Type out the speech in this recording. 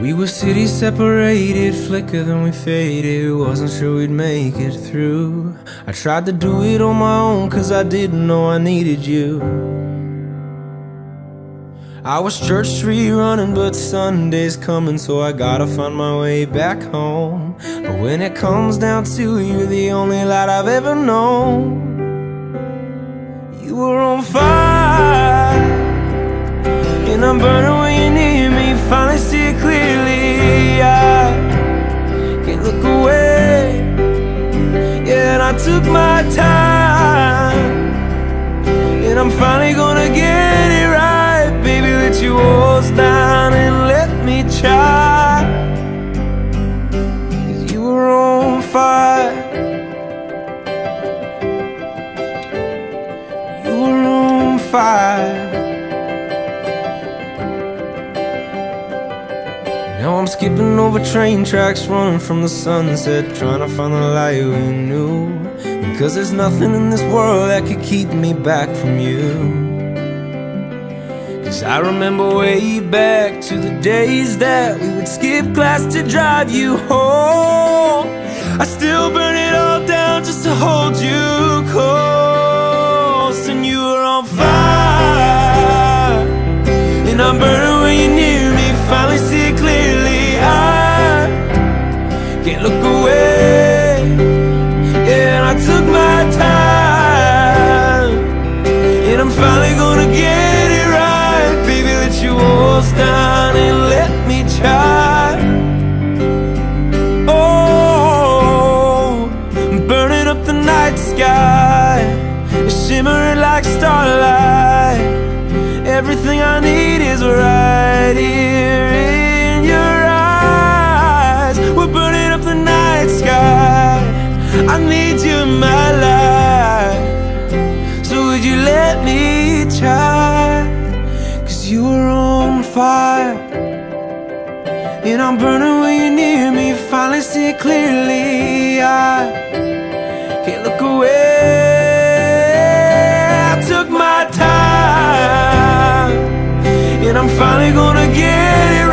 We were cities separated, flicker then we faded. Wasn't sure we'd make it through. I tried to do it on my own, cause I didn't know I needed you. I was Church Street running, but Sunday's coming, so I gotta find my way back home. But when it comes down to it, you're the only light I've ever known. You were on fire, and I'm burning when you need me. Finally see it clearly, I can't look away. Yeah, and I took my time, and I'm finally gonna get it right. Baby, let your walls down and let me try, cause you were on fire. You were on fire. Now I'm skipping over train tracks, running from the sunset, trying to find the light we knew. And cause there's nothing in this world that could keep me back from you. Cause I remember way back to the days that we would skip class to drive you home. I still burn it all down just to hold you close. And you were on fire, and I'm burning when you near me. Finally see it clearly, I can't look away. Yeah, and I took my time, and I'm finally gonna get it right. Baby, let your walls down and let me try. Oh, I'm burning up the night sky, shimmering like starlight. Everything I need is right here in your eyes. We're burning up the night sky. I need you in my life. So would you let me try? Cause you were on fire, and I'm burning when you're near me. Finally see it clearly, I can't look away. I took my time, and I'm finally gonna get it